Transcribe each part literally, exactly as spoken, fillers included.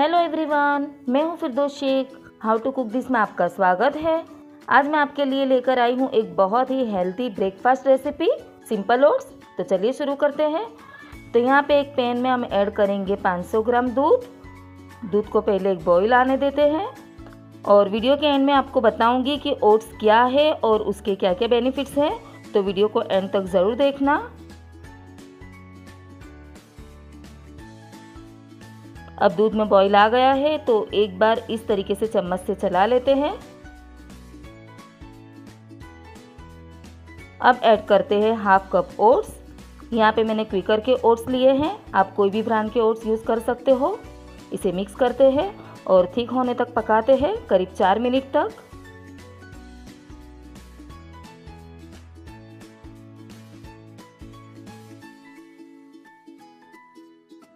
Hello everyone, मैं हूं Firdaus Shaikh. How to cook this में आपका स्वागत है। आज मैं आपके लिए लेकर आई हूं एक बहुत ही healthy breakfast recipe, simple oats. तो चलिए शुरू करते हैं। तो यहां पे एक पैन में हम ऐड करेंगे पाँच सौ ग्राम दूध। दूध को पहले एक बॉईल आने देते हैं और वीडियो के एंड में आपको बताऊँगी कि ओट्स क्या है और उसके क्या क्या बेनिफिट्स हैं। तो वीडियो को एंड तक ज़रूर देखना। अब दूध में बॉईल आ गया है तो एक बार इस तरीके से चम्मच से चला लेते हैं। अब ऐड करते हैं हाफ कप ओट्स। यहाँ पे मैंने क्विकर के ओट्स लिए हैं, आप कोई भी ब्रांड के ओट्स यूज़ कर सकते हो। इसे मिक्स करते हैं और थिक होने तक पकाते हैं, करीब चार मिनट तक।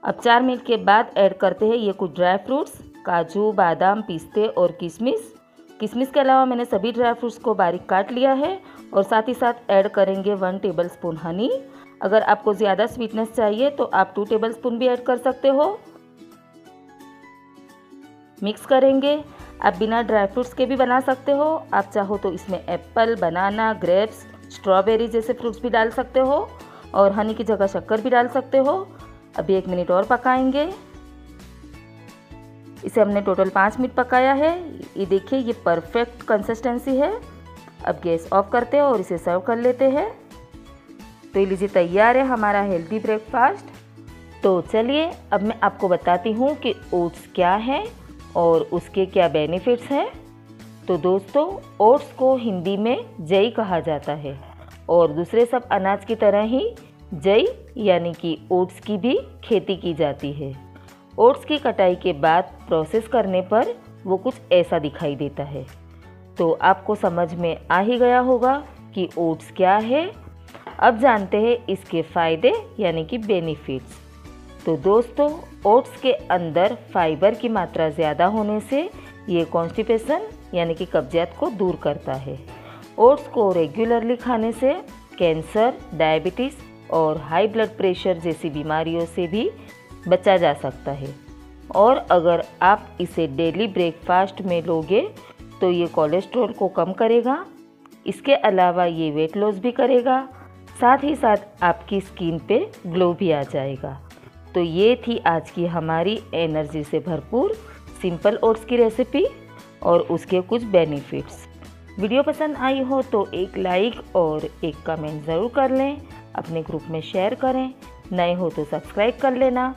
अब चार मिनट के बाद ऐड करते हैं ये कुछ ड्राई फ्रूट्स, काजू, बादाम, पिस्ते और किशमिश। किशमिश के अलावा मैंने सभी ड्राई फ्रूट्स को बारीक काट लिया है। और साथ ही साथ ऐड करेंगे वन टेबलस्पून हनी। अगर आपको ज़्यादा स्वीटनेस चाहिए तो आप टू टेबलस्पून भी ऐड कर सकते हो। मिक्स करेंगे। आप बिना ड्राई फ्रूट्स के भी बना सकते हो। आप चाहो तो इसमें एप्पल, बनाना, ग्रेप्स, स्ट्रॉबेरी जैसे फ्रूट्स भी डाल सकते हो और हनी की जगह शक्कर भी डाल सकते हो। अभी एक मिनट और पकाएंगे। इसे हमने टोटल पाँच मिनट पकाया है। ये देखिए, ये परफेक्ट कंसिस्टेंसी है। अब गैस ऑफ करते हैं और इसे सर्व कर लेते हैं। तो ये लीजिए, तैयार है हमारा हेल्दी ब्रेकफास्ट। तो चलिए अब मैं आपको बताती हूँ कि ओट्स क्या है और उसके क्या बेनिफिट्स हैं। तो दोस्तों, ओट्स को हिंदी में जई कहा जाता है और दूसरे सब अनाज की तरह ही जई यानी कि ओट्स की भी खेती की जाती है। ओट्स की कटाई के बाद प्रोसेस करने पर वो कुछ ऐसा दिखाई देता है। तो आपको समझ में आ ही गया होगा कि ओट्स क्या है। अब जानते हैं इसके फ़ायदे यानी कि बेनिफिट्स। तो दोस्तों, ओट्स के अंदर फाइबर की मात्रा ज़्यादा होने से ये कॉन्स्टिपेशन यानी कि कब्जियत को दूर करता है। ओट्स को रेगुलरली खाने से कैंसर, डायबिटीज़ और हाई ब्लड प्रेशर जैसी बीमारियों से भी बचा जा सकता है। और अगर आप इसे डेली ब्रेकफास्ट में लोगे तो ये कोलेस्ट्रॉल को कम करेगा। इसके अलावा ये वेट लॉस भी करेगा, साथ ही साथ आपकी स्किन पे ग्लो भी आ जाएगा। तो ये थी आज की हमारी एनर्जी से भरपूर सिंपल ओट्स की रेसिपी और उसके कुछ बेनिफिट्स। वीडियो पसंद आई हो तो एक लाइक और एक कमेंट ज़रूर कर लें, अपने ग्रुप में शेयर करें, नए हो तो सब्सक्राइब कर लेना।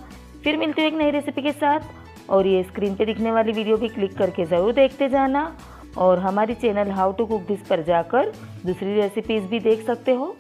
फिर मिलते हो एक नई रेसिपी के साथ। और ये स्क्रीन पे दिखने वाली वीडियो भी क्लिक करके ज़रूर देखते जाना और हमारी channel how to cook this पर जाकर दूसरी रेसिपीज़ भी देख सकते हो।